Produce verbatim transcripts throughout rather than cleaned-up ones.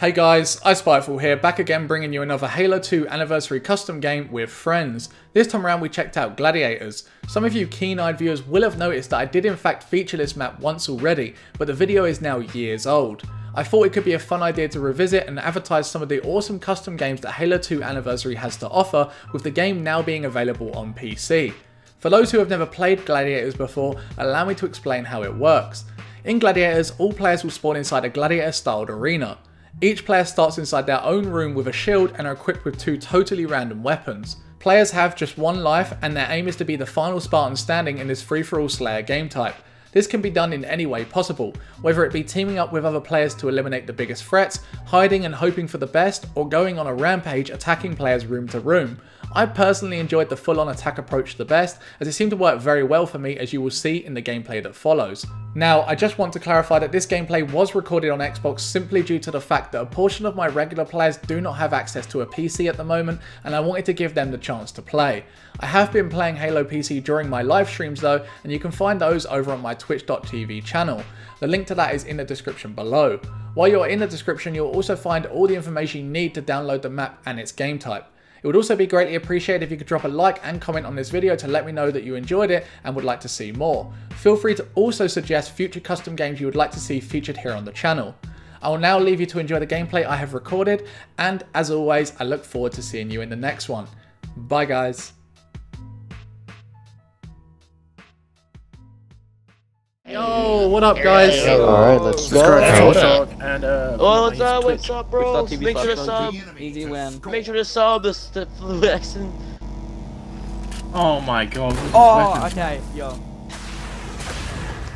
Hey guys, iSpiteful here, back again bringing you another Halo two Anniversary custom game with friends. This time around we checked out Gladiators. Some of you keen-eyed viewers will have noticed that I did in fact feature this map once already, but the video is now years old. I thought it could be a fun idea to revisit and advertise some of the awesome custom games that Halo two Anniversary has to offer, with the game now being available on P C. For those who have never played Gladiators before, allow me to explain how it works. In Gladiators, all players will spawn inside a gladiator-styled arena. Each player starts inside their own room with a shield and are equipped with two totally random weapons. Players have just one life and their aim is to be the final Spartan standing in this free-for-all Slayer game type. This can be done in any way possible, whether it be teaming up with other players to eliminate the biggest threats, hiding and hoping for the best, or going on a rampage attacking players room to room. I personally enjoyed the full-on attack approach the best, as it seemed to work very well for me, as you will see in the gameplay that follows. Now, I just want to clarify that this gameplay was recorded on Xbox simply due to the fact that a portion of my regular players do not have access to a P C at the moment, and I wanted to give them the chance to play. I have been playing Halo P C during my live streams though, and you can find those over on my twitch dot t v channel. The link to that is in the description below. While you're in the description, you'll also find all the information you need to download the map and its game type. It would also be greatly appreciated if you could drop a like and comment on this video to let me know that you enjoyed it and would like to see more. Feel free to also suggest future custom games you would like to see featured here on the channel. I will now leave you to enjoy the gameplay I have recorded, and as always, I look forward to seeing you in the next one. Bye guys. Yo, what up guys? Alright, let's go. What's up? And, uh, oh, what's up, what's up, bro? Make sure to sub. Easy win. Make sure to sub the blue accent. Oh my god. Oh, okay, yo.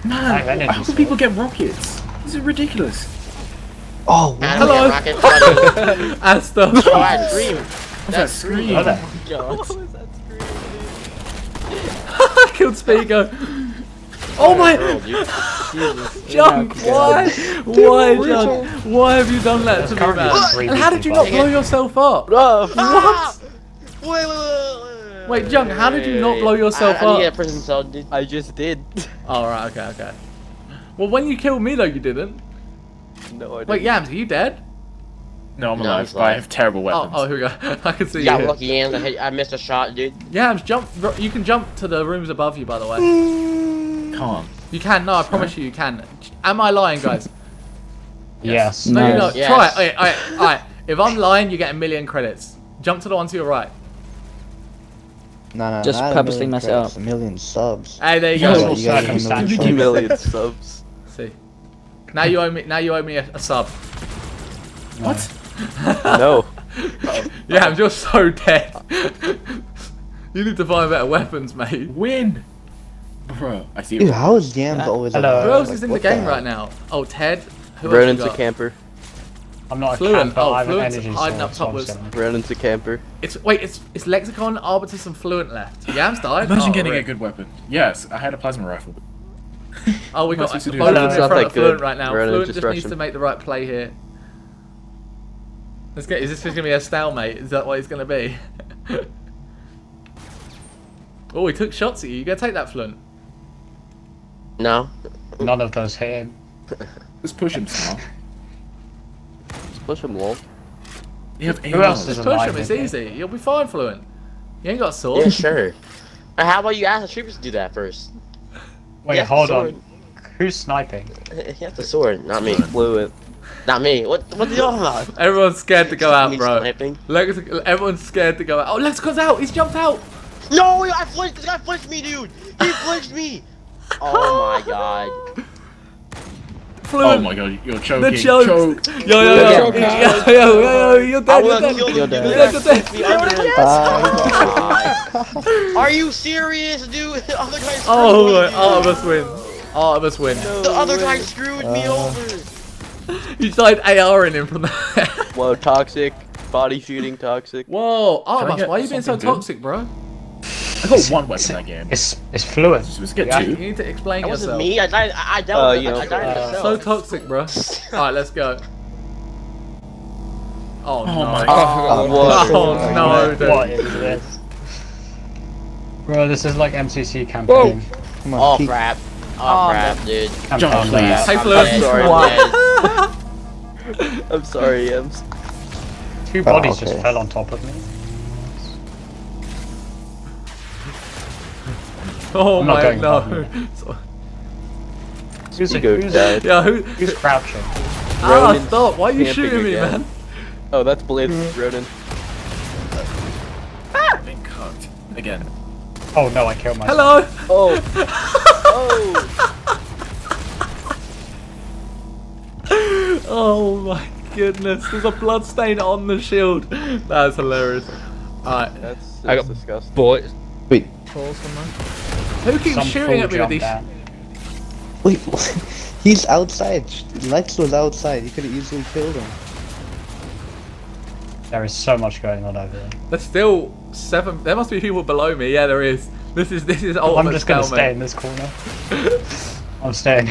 Man, how do people get rockets? This is ridiculous. Oh, hello. And stuff. Oh, that scream. That scream. Oh, that scream. Killed Spigo. Oh my! Junk, why? Why, Junk? Why have you done that to me, man? And how did you not blow yourself up? What? Wait, Junk, how did you not blow yourself up? Yeah, prison cell, dude. I just did. All right, okay, okay. Well, when you killed me though, you didn't. No, I didn't. Wait, Yams, are you dead? No, I'm alive, but I have terrible weapons. Oh, here we go. I can see you. Yeah, lucky Yams. I missed a shot, dude. Yams, jump. You can jump to the rooms above you, by the way. Can't. You can, no, I promise you, you can. Am I lying, guys? Yes. Yes. No, no, no. Yes. Try it. Alright, alright, alright. If I'm lying, you get a million credits. Jump to the one to your right. No, no, just purposely mess it up. A million subs. Hey, there you go. You got a million subs. See. Now you owe me. Now you owe me a, a sub. No. What? No. Uh-oh. Yeah, I'm just so dead. You need to find better weapons, mate. Win. Bro, I see. Dude, how is Yams yeah. always? Hello. Who else is like, in the game hell? right now? Oh, Ted. Who Ronan's else a camper. I'm not Fluent. a camper. Oh, I'm Fluent's an energy hiding up upwards. Ronan's a camper. It's wait, it's it's Lexicon, Arbitus, and Fluent left. Yams died. Imagine oh, getting right. a good weapon. Yes, I had a plasma rifle. Oh, we got both in front of Fluent right now. Ronan Fluent just needs to make the right play here. Let's get. Is this going to be a stalemate? Is that what it's going to be? Oh, he took shots at you. You going to take that, Fluent? No. None of those hit him. Let's push him, Sal. Let's push him, lol. You have Who else is Just push him, it's it? easy. You'll be fine, Fluent. You ain't got a sword. Yeah, sure. How about you ask the troopers to do that first? Wait, hold on. Who's sniping? He has the sword, not me. Fluent. Not me. What What are you all about? Everyone's scared to go out, bro. Sniping. Everyone's scared to go out. Oh, Lexicon's out! He's jumped out! No! I flinched! This guy flinched me, dude! He flinched me! Oh my god. Fluent. Oh my god, you're choking. The chokes. Choke. Yo, yo, yo. Yo, yo, yo, yo, you're dead, you're dead. You're dead. You're dead. You're dead. Are you serious, dude? The other guy screwed oh, me. Oh, all of us win. All of us win. No the other way. guy screwed uh, me over. You died A R in him from there. Whoa, toxic. Body shooting, toxic. Whoa, Arbus, why are you being so toxic, bro? I got one weapon in that game. It's it's fluid. Let's get yeah, two. You need to explain that yourself. That wasn't me. I died. I died. Uh, yeah. I died uh, so toxic, bro. All right, let's go. Oh, oh no! My God. Oh, oh, oh no! Dude. What is this, bro? This is like M C C campaign. Whoa. Come on, oh crap! Oh, oh crap, dude! Jump, please. Hey, Fluid. I'm sorry, Ems. Two bodies oh, okay. just fell on top of me. Oh I'm my no. Who's a who's, who's, yeah, who, who's crouching? Ah, Ronin's stop! Why are you shooting me, again. man? Oh, that's Blade Ronin. Ah! Being cooked. Again. Oh no, I killed myself. Hello! Oh. Oh. Oh my goodness. There's a blood stain on the shield. That is hilarious. Alright. That's, that's I got disgusting. Boy. Wait. Who keeps Some shooting at me with these? Down. Wait, he's outside. Lex was outside. He could have easily killed him. There is so much going on over there. There's still seven. There must be people below me. Yeah, there is. This is this is ultimate. I'm just gonna stay in this corner. I'm staying.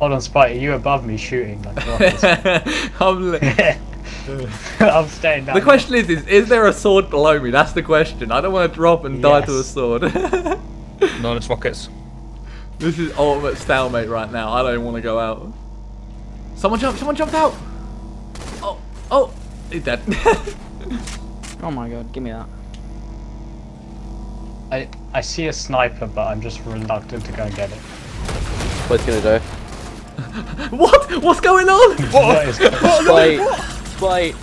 Hold on, Spike. Are you above me shooting? Like, I'm. Li I'm staying down. The question there. is: Is is there a sword below me? That's the question. I don't want to drop and yes. die to the sword. None of rockets. This is ultimate stalemate right now. I don't want to go out. Someone jumped! Someone jumped out! Oh! Oh! He's dead. Oh my god! Give me that. I I see a sniper, but I'm just reluctant to go and get it. Spike's gonna die. What? What's going on? What? Spike! Spike!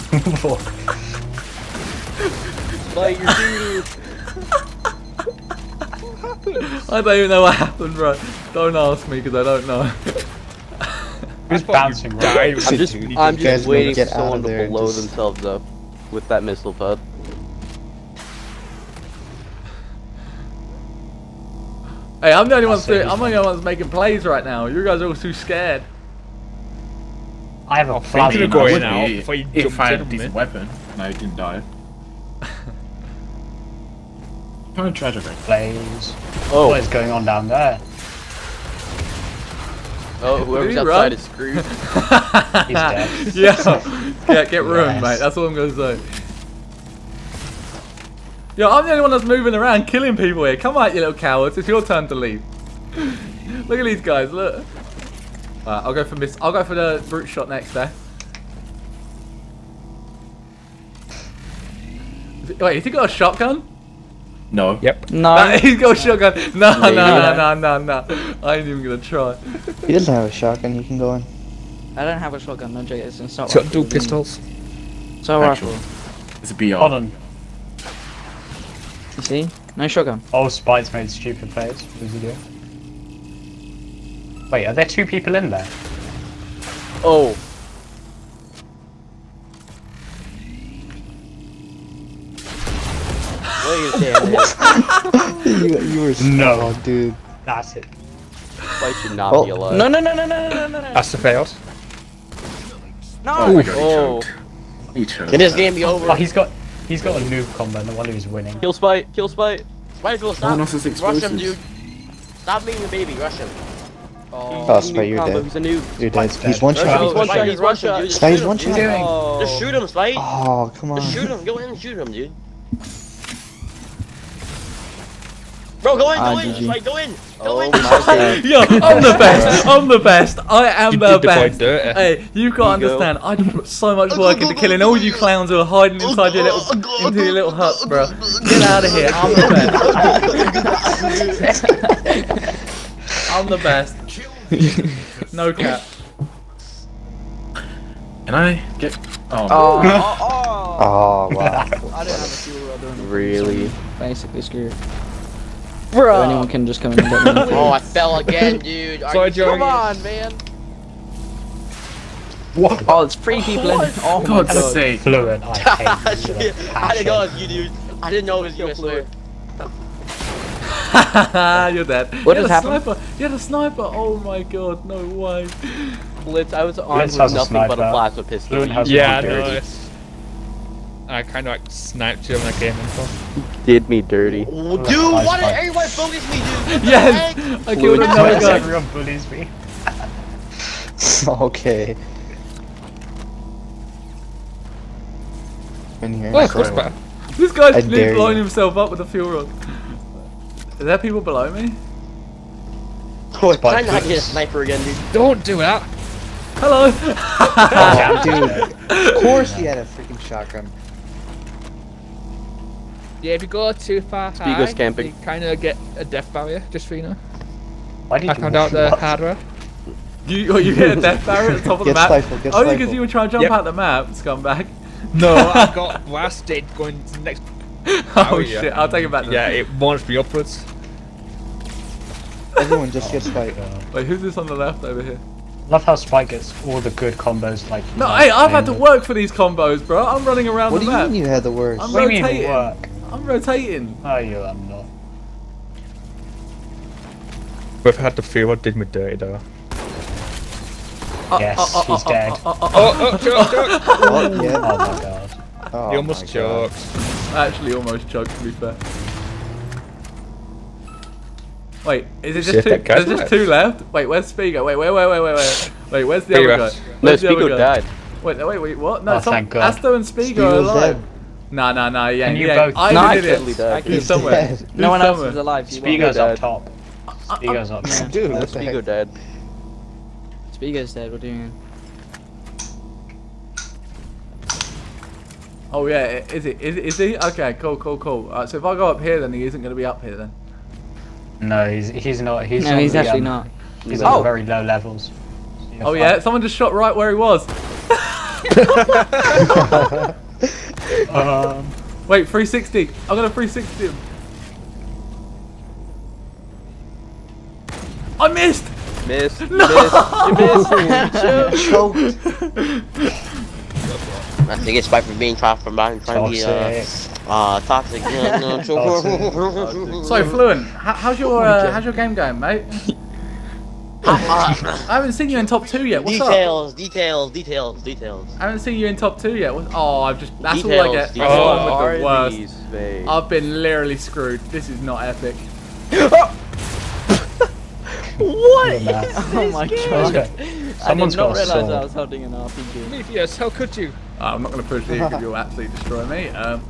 Spike, you're doing it! I don't even know what happened, bro. Don't ask me because I don't know. Who's bouncing? Right? I'm just, I'm just waiting for someone to blow just... themselves up with that missile pad. Hey, I'm the only one. I'm the only one making plays right now. You guys are all too scared. I have a plan. You go in now before you jump in. Decent weapon. No, you didn't die. Kind of tragic. Plays. Oh, what is going on down there? Oh, whoever's outside run? is screwed. He's dead. Yeah, yeah, get room, yes. mate. That's all I'm gonna say. Yo, I'm the only one that's moving around, killing people here. Come on, you little cowards. It's your turn to leave. Look at these guys. Look. Alright, I'll go for miss. I'll go for the brute shot next there. Wait, has he got a shotgun? No. Yep. No. Nah, he's got a shotgun. No, no, no, no, no, no. I ain't even gonna try. He doesn't have a shotgun. He can go in. I don't have a shotgun. No, Jake. It's not. It's got dual pistols. So rifle. It's a B R. Hold on. You see? No shotgun. Oh, Spike's made stupid plays. What does he do? Wait, are there two people in there? Oh. you, you were so no, on, dude. That's it. Spike should not oh. be alive. No, no, no, no, no, no, no, no. That's the fails. No. Oh, oh. He choked. It is game be over. Oh, he's got, he's got a noob combo. No wonder he's winning. Kill Spike. Kill Spike. Spike will stop. Rush him, dude. Stop being the baby. Rush him. Oh, oh Spike, you're combo. dead. He's a noob. You're dead. He's, he's one shot. shot. He's one shot. He's one shot. He's one shot. He's one shot. Oh. Just shoot him, Spike. Oh, come on. Just shoot him. Go in and shoot him, dude. Bro, go in, go ah, in, like, go in, go oh in. Yo, I'm the best, I'm the best, I am you the best. The hey, you can't you understand, go. I put so much work into killing all you clowns who are hiding inside your little, into your little huts, bro. Get out of here, I'm the best. I'm the best. No cap. Can I get... Oh, oh, oh, oh. Oh wow. I didn't have a clue what I was doing. Really? Basically screwed. Bro. So anyone can just come in and get me. Oh, I fell again, dude. Sorry, you, come on, man. What? Oh, it's three people in. Oh, God. God's sake. Fluid. I hate you. I didn't know it was you, dude. I didn't know it was you, I swear. You're dead. What you just happened? Sniper. You had a sniper. Oh, my God. No way. Blitz, I was armed with nothing a but a plasma pistol. Yeah, I know. I kind of like sniped you when I came in for. Did me dirty. Oh, dude, nice why did everyone focus me, dude? Yes! Heck? I killed another guy. Everyone bullies me. Okay. In here. Oh, so course, this guy's blowing you. himself up with a fuel rod. Are there people below me? Oh, I'm not getting a sniper again, dude. Don't do that. Hello! Oh, dude. Of course he had a freaking shotgun. Yeah, if you go too far high, Spigo's camping. You kind of get a death barrier, just so you know. Why did I found out the hardware. You, oh, you hit a death barrier at the top of the map? Stifled, Only because you were trying to jump yep. out the map, scumbag. No, I got blasted going to the next... Oh shit, yeah. I'll take it back then. Yeah, it launched me upwards. Everyone just gets like... Uh... Wait, who's this on the left over here? I love how Spike gets all the good combos like... No, hey, I've had to work for these combos, bro. I'm running around what the map. What do you mean you had to work? I'm what rotating. Do you mean work? I'm rotating. Oh, you I'm not. We've had to feel what did me dirty, though. Yes, uh, uh, he's uh, dead. Uh, uh, uh, oh, oh, choke, choke! Oh, yeah. Oh my god. Oh, he almost choked. Actually almost choked, to be fair. Wait, is it just Shit, two? There's just two left? Wait, where's Spigo? Wait, wait, wait, wait, wait, wait. Wait, where's the other guy? Where's no, the Spigo other guy? died. Wait, wait, wait, what? No, oh, some, Asto and Spigo Spigo's are alive. Dead. Nah, nah, nah, yeah, and you yeah. Both I did it. Dead. He's somewhere. He's no one somewhere. else is alive. Spigo's up top. Spigo's up top. Dude, Spigo dead. Spigo's dead, what are you doing? Oh yeah, is he? Is, is he? Okay, cool, cool, cool. Alright, so if I go up here then he isn't going to be up here then. No, he's he's not. He's no, he's actually um, not. He's oh. on very low levels. So oh fine. yeah, someone just shot right where he was. um, Wait, three sixty. I'm gonna three sixty him. I missed. Missed. No! Missed. You missed. You choked. I think it's by from being trapped from behind trying to uh, uh, toxic. Yeah, no, toxic. Sorry, Fluent. How, how's your uh, how's your game going, mate? I haven't seen you in top two yet. What's details, up? Details, details, details. I haven't seen you in top two yet. What's, oh, I've just that's details, all I get. That's all I'm with the worst. These, I've been literally screwed. This is not epic. What is this? Oh my god. Okay. Someone's I did not realize I was holding an R P G. Mephius, how could you? Oh, I'm not going to push you because you'll absolutely destroy me. Um...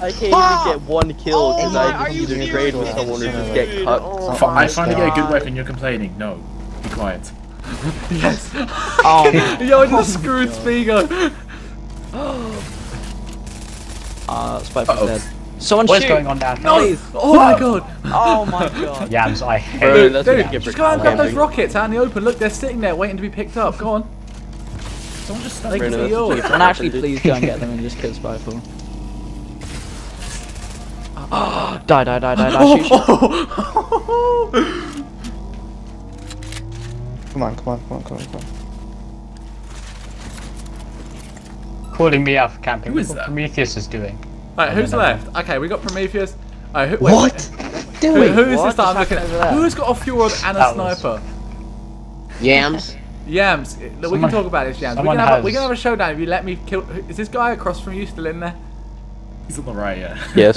I can't ah! even get one kill because oh I just used a grade when someone would just get cut. Oh I'm trying to get a good weapon, you're complaining. No. Be quiet. Yes. Oh, yo, I just oh screwed Spigo. Ah, uh, Spike was uh -oh. dead. Someone What's shoot. going on down no. here? Oh my god! Oh my god! Yams, I hate it. Dude, dude just go and grab those rockets out in the open. Look, they're sitting there waiting to be picked up. Go on. Someone just stuck in the old. And actually, please go and get them and just kill Spiteful. die, die, die, die, die, shoot, shoot. Come on, come on, come on, come on, come on. Calling me out for camping. Who is that? Prometheus is doing. Alright, who's left? Know. Okay, we got Prometheus. Right, who, wait, what? Who, who is what? this that I'm looking at? Who's got a fuel rod and a sniper? Yams. Yams. Someone, we can talk about this, Yams. We can, have a, we can have a showdown if you let me kill. Is this guy across from you still in there? He's on the right, yeah. Yes.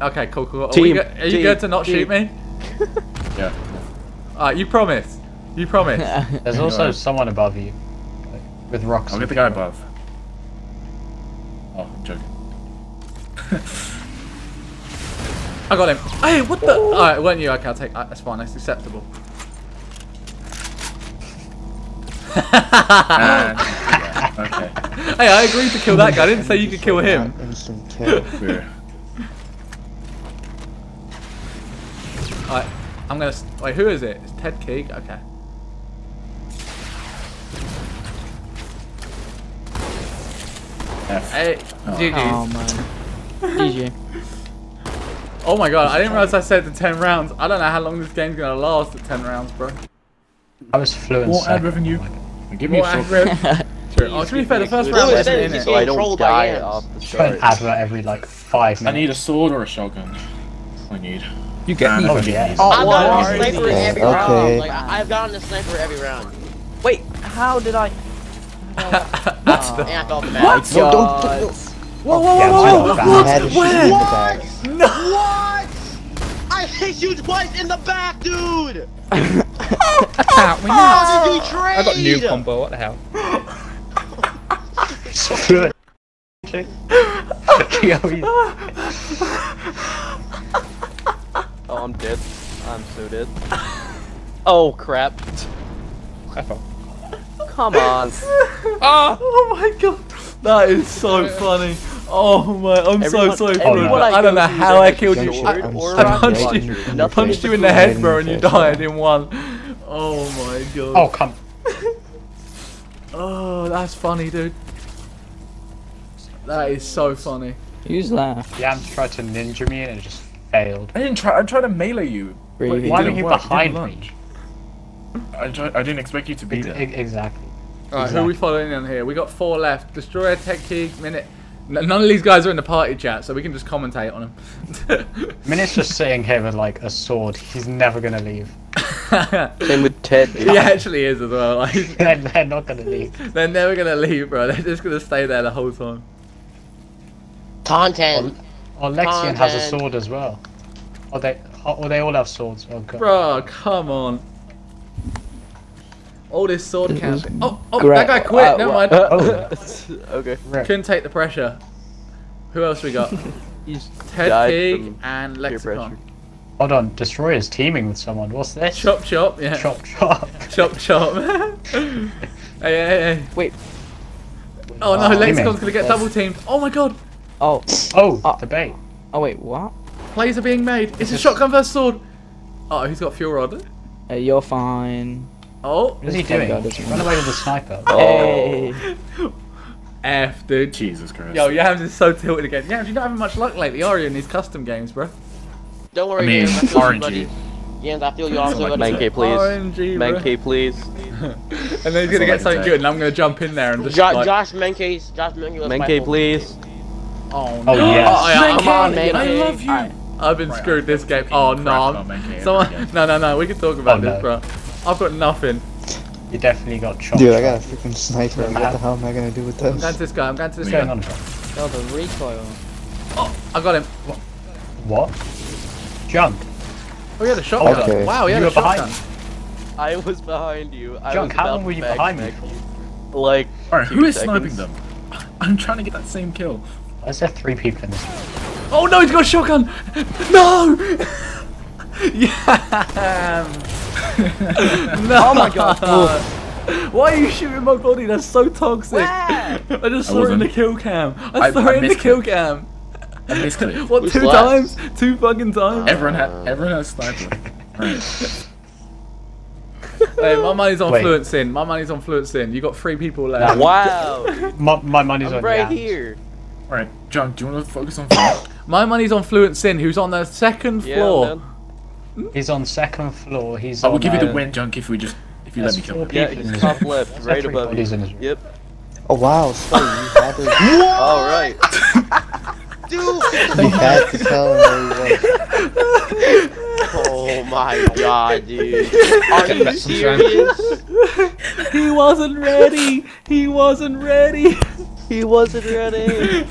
Okay, cool, cool. Are, team, go, are team, you good to not team. shoot me? Yeah. Alright, you promise. You promise. There's also right. someone above you. Like, with rocks. I'll get the guy above. Oh, I'm joking. I got him. Hey, what the? Oh. Alright, weren't you? Okay, I'll take. That's fine. That's acceptable. uh, okay. Hey, I agreed to kill that guy. I didn't say you could kill him. Alright, I'm gonna. Wait, who is it? It's Ted Keeg. Okay. F. Hey, oh. G G. Oh man. G G. Oh my god, I didn't realize I said the ten rounds. I don't know how long this game's gonna last at ten rounds, bro. I was fluent. More ad revenue. Give me More ad revenue. Oh, to be fair, the first round was in it. So I don't die after the start. Try an advert every like five minutes. I need a sword or a shotgun. I need. You get me. Oh, yeah. oh, I've gotten a sniper every round. Like, I've gotten a sniper every round. Wait, how did I? That's the. And I fell off the map. What? No, don't. Whoa, whoa, yeah, whoa, whoa, whoa, whoa, where? What? No. What? I hit you twice in the back, dude! How did you trade? I got new combo, what the hell? So good. Oh, I'm dead. I'm so dead. Oh, crap. ever. Come on. Ah! Oh my god. That is so funny. Oh my, I'm Everyone, so sorry for it. I, I don't know how I killed you. I, I punched you, I punched you in the head, bro, and you died in one. Oh my god. Oh, come. Oh, that's funny, dude. That is so funny. Who's that? Yam tried to ninja me and it just failed. I didn't try. I tried to melee you. Really? Why were you behind me? I, tried, I didn't expect you to be there. Exactly. Alright, exactly. Who are we following down here? We got four left. Destroyer, Tech Key, Minute. None of these guys are in the party chat, so we can just commentate on them. Minute's just sitting here with like a sword. He's never gonna leave. Same with Ted. He actually is as well. Like, they're, they're not gonna leave. They're never gonna leave, bro. They're just gonna stay there the whole time. Content. Or, or Lexian Content. has a sword as well. Or they, or, or they all have swords. Oh, God. Bro, come on. All this sword camping. Oh, oh, Grant. That guy quit. Uh, Never mind. Uh, oh. Okay. Couldn't take the pressure. Who else we got? Ted Pig and Lexicon. Hold on, Destroyer's teaming with someone. What's this? Chop chop. Yeah. Chop chop. Chop chop. Hey, hey, hey. Wait. Oh no, uh, Lexicon's gonna get double teamed. Oh my god. Oh. Oh. Uh, the bait. Oh wait, what? Plays are being made. It's, it's a shotgun versus sword. Oh, he's got fuel rod. Uh, you're fine. Oh, what is he doing? Run away with the sniper. Oh. Hey. F, dude. Jesus Christ. Yo, Yams is so tilted again. Yams, you're not having much luck lately, are you, in these custom games, bro? Don't worry, I mean, Yams. I feel R N G. Yams, I feel you also got Man K, please. R N G, bro. Man K, please. And then he's gonna get something good, and I'm gonna jump in there and just. Jo like... Josh, Man K's. Josh, Man K. Man K, please. Oh, no. Oh, yes. Oh, yeah. Man K, on, Man I love you. Right. I've been right, screwed this game. Oh, no. Someone... No, no, no. We can talk about this, bro. I've got nothing. You definitely got chopped. Dude, I got a freaking sniper. What the hell am I gonna do with this? I'm going to this guy. I'm going to this guy. Oh, the recoil. Oh, I got him. What? What? Junk. Oh, he had a shotgun. Okay. Wow, he had you a were shotgun. Behind. I was behind you. I Junk, was how long were you behind me? For? Like. Alright, who is seconds. sniping them? I'm trying to get that same kill. Why is there three people in this? Oh no, he's got a shotgun! No! Yeah! No. Oh my god. Oh. Why are you shooting my body? That's so toxic. Where? I just saw it in the kill cam. I, I saw I it in the kill cam. I what, Who's two last? times? Two fucking times? Uh, everyone, ha everyone has sniper. Right. Hey, my money's on Wait. Fluencing. My money's on Fluencing. You got three people left. Wow. my, my money's I'm on right Yams. here. Alright, John, do you want to focus on Fluent? My money's on Fluencing, who's on the second yeah, floor. Man. He's on second floor. He's. I will give you the win, Junk, if we just if you let me kill him. Yeah, he's top left, right above you. Yep. Oh wow. So you had to. All right. Dude. You had to tell him. Oh my god, dude. Are you serious? He wasn't ready. He wasn't ready. He wasn't ready.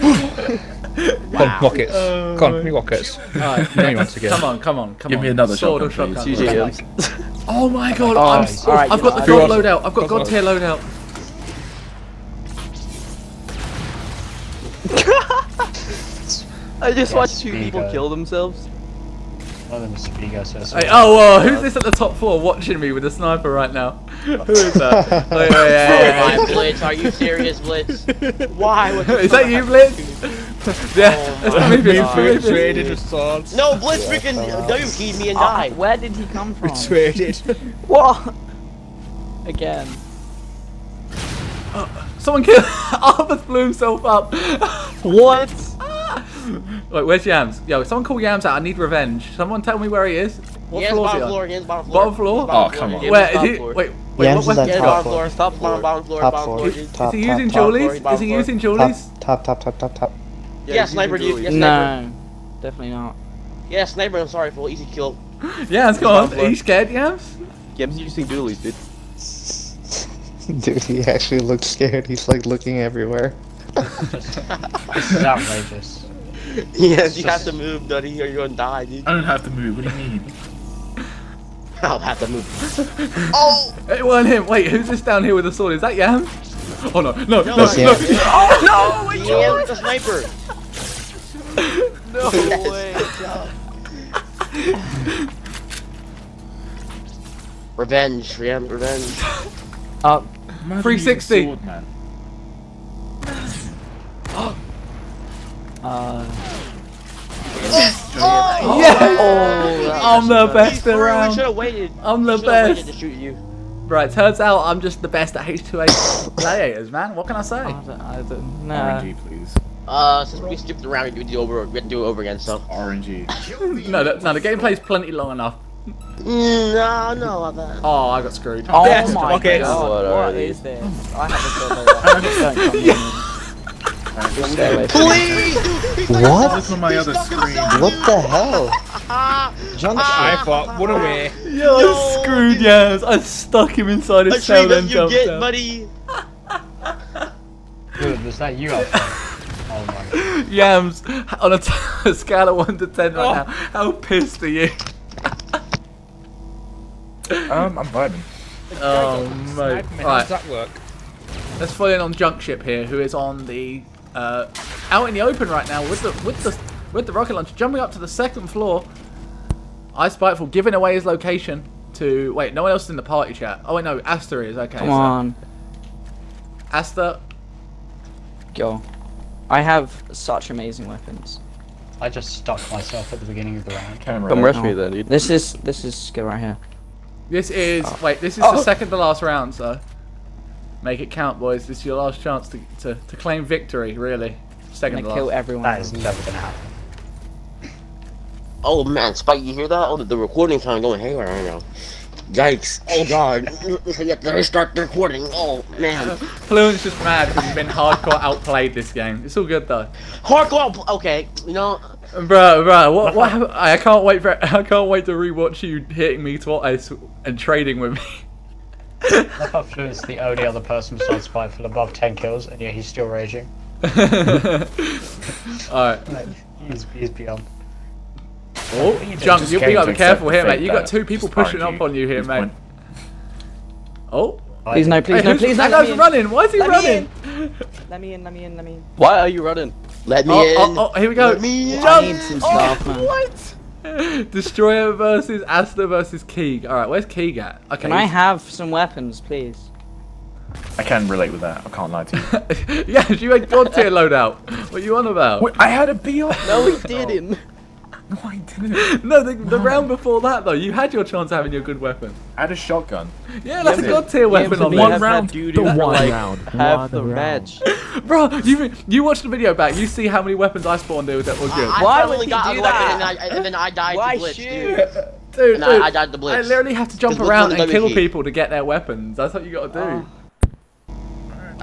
Wow. Come on, rockets. Uh, come on, rockets. Right, come on, come on, come Give on. Give me another shotgun, shotgun. Like. Oh my god, oh, I'm so, right, I've got know, the god loadout. I've got god tier loadout. I just yeah, watched two people kill themselves. One of them is hey, oh, uh, who's this at the top floor watching me with a sniper right now? Who is that? Oh, yeah, yeah, yeah. Why, Blitz? Are you serious, Blitz? Why? Is that you, Blitz? Yeah. Oh my God. Traded response. No, Blitz freaking W K'd me and died. Where did he come from? Traded. What? Again. Oh, someone killed. Arthur blew himself up. What? Wait, where's Yams? Yo, someone call Yams out. I need revenge. Someone tell me where he is. What yes, floor bottom, is floor, yes, bottom floor. Bottom floor? Bottom oh, come on. Where is he? Wait, wait. Yams what, is yes, top floor. Top floor. Bottom floor. Bottom floor. Is, is he using Jolies? Is he using Jolies? Top, top, top, top, top. Yeah, yeah sniper, dude. Yes, sniper. No, definitely not. Yeah, sniper. I'm sorry for easy kill. Yeah, it's gone. Are you scared, Yams? Yams using Jolies, dude. Dude, he actually looked scared. He's like looking everywhere. This is outrageous. Yes, you have to move, Duddy, or you're gonna die, dude. I don't have to move, what do you mean? I don't have to move. Oh! It wasn't him. Wait, who's this down here with a sword? Is that Yam? Oh no, no, no, no. no. Oh no! Yam, the sniper! No way, John. Revenge, Yam, revenge. Up. Imagine three sixty. Sword, man. uh. Yes. Oh, yes. Oh, I'm the best around. I'm the best. To shoot you. Right, turns out I'm just the best at H two A Gladiators, man. What can I say? I don't, I don't know. R N G, please. Uh, since we skipped around, we do it over, we have to do it over again, so. R N G. no, the, no, the gameplay's plenty long enough. No, no, I bet. Oh, I got screwed. Oh, oh my okay. God. What, what are these? Is this? I haven't done that. Please! What? This is my other screen. What the hell? John, I thought, what a way. Yeah, no, I screwed, dude. Yes. I stuck him inside his cell then jumped out. Buddy. Dude, is that you out there? Oh my God. Yams, on a, t a scale of one to ten right oh. now, how pissed are you? um, I'm vibing. Oh, mate. How does that work? Let's follow in on Junkship here, who is on the, uh, out in the open right now with the, with the, with the rocket launcher, jumping up to the second floor. iSpiteful giving away his location to, wait, no one else is in the party chat. Oh, wait, no, Asta is, okay. Come so. on. Asta. Go. I have such amazing weapons. I just stuck myself at the beginning of the round. Come rush me there, dude. This is this is good right here. This is oh. wait, this is oh. the second to last round, so make it count, boys. This is your last chance to to, to claim victory, really. Second to last. Kill everyone. That is never gonna happen. Oh man, Spike, you hear that? Oh, the recording time going haywire right now. Yikes! Oh God! Let me start the recording. Oh man! Fluent's just mad because he's been hardcore outplayed this game. It's all good though. Hardcore? Okay, you know. Bro, bro, what? What happened? I can't wait for. I can't wait to rewatch you hitting me twice and trading with me. Fluent's the only other person besides Spiteful above ten kills, and yet he's still raging. all right. Like, he's, he's beyond. Oh, you Junk, you gotta be careful here, mate. You got two people pushing up on you here, mate. Oh. Please no, please no, please no. That guy's running. Why is he running? Let me in, let me in, let me in. Why are you running? Let me in. Oh, here we go. Let me in. I need some stuff, man. What? Destroyer versus Asta versus Keeg. Alright, where's Keeg at? Okay. Can I have some weapons, please? I can relate with that. I can't lie to you. Yeah, you had God tier loadout. What are you on about? Wait, I had a B O. No, we didn't. No, I didn't. No, the, the no. round before that though, you had your chance of having your good weapon. I had a shotgun. Yeah, that's yeah, a god tier weapon yeah, on one round. The one like, round. Have the badge. Bro, you you watch the video back. You see how many weapons I spawned there that were good. Uh, Why would he do that? And, I, and then I died Why to blitz, shoot? dude. Dude, and dude I, I died to blitz. I literally have to jump around and kill key. people to get their weapons. That's what you got to do. Oh.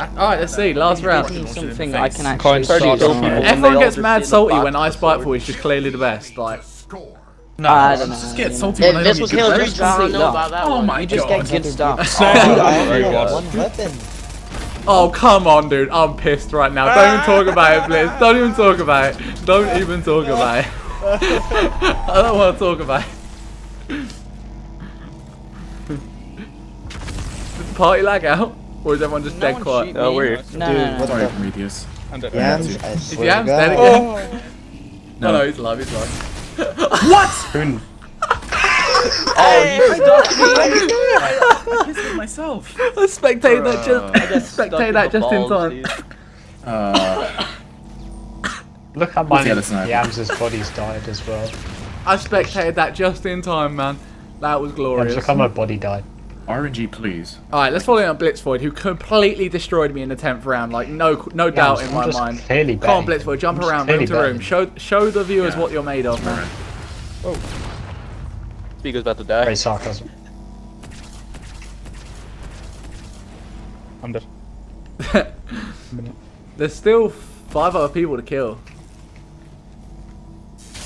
All right, let's see. Last round. Something I can actually start on. Everyone gets mad salty when iSpiteful is just clearly the best. Like, no, I don't just know. get salty when this was Halo three. I don't know about that. Oh my God! Just get good stuff. One weapon. Oh come on, dude! I'm pissed right now. Don't even talk about it, please. Don't even talk about it. Don't even talk about it. I don't want to talk about it. Did the party lag out? Or is everyone just no dead quiet? Oh, weird. No, no, no, no. Sorry, Prometheus. Yams, is Yams dead again? Oh. No, no, he's alive, he's alive. What?! Oh, you stuck me! I kissed myself. I spectated that just, I just, spectate that just in time. Uh, Look how much Yams' body's died as well. I spectated that just in time, man. That was glorious. Look how my body died. R N G, please. All right, let's follow up Blitzvoid, who completely destroyed me in the tenth round. Like no, no yeah, doubt I'm in my just mind. Clearly Come on, Blitzvoid, jump I'm around room to room. Show, show the viewers yeah. what you're made of, man. Oh, speaker's about to die. Very sarcasm. I'm dead. There's still five other people to kill.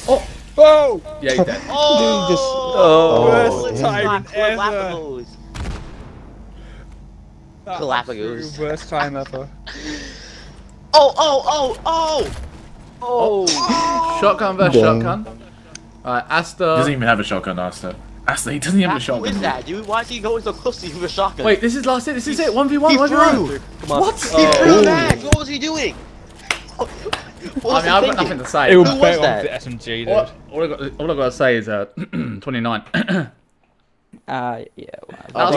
Oh. Whoa! Yeah, he's dead. Oh! Dude, just, oh! Worst time ever! Galapagos. Worst time ever. Oh, oh, oh, oh! Oh! oh. Shotgun versus Dang. shotgun. Alright, Asta. He doesn't even have a shotgun, Asta. Asta, he doesn't even have a shotgun. What is that, dude? Why is he going so close to you with a shotgun? Wait, this is last hit, this is he, it. one v one, one v one. What? He threw oh. that! What was he doing? What I mean, I've got nothing to say. It was that? The S M G, dude. All, all I've got, got to say is uh, twenty-nine. Uh, yeah. Well, that was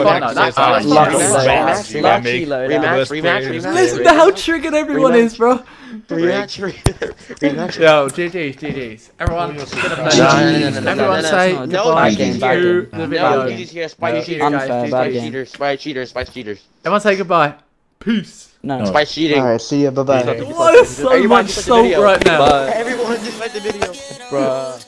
fun though. Rematch, rematch, rematch. Listen to how triggered everyone rematch. is, bro. Rematch, rematch. Yo, G Gs, G Gs. Everyone, everyone say no cheaters. No cheaters. Spy cheaters. Spy cheaters. Spy cheaters. Everyone say goodbye. Peace. No. Spy cheating. Alright, see ya. Bye bye. What is so much soap right now? Everyone just like the video, bro.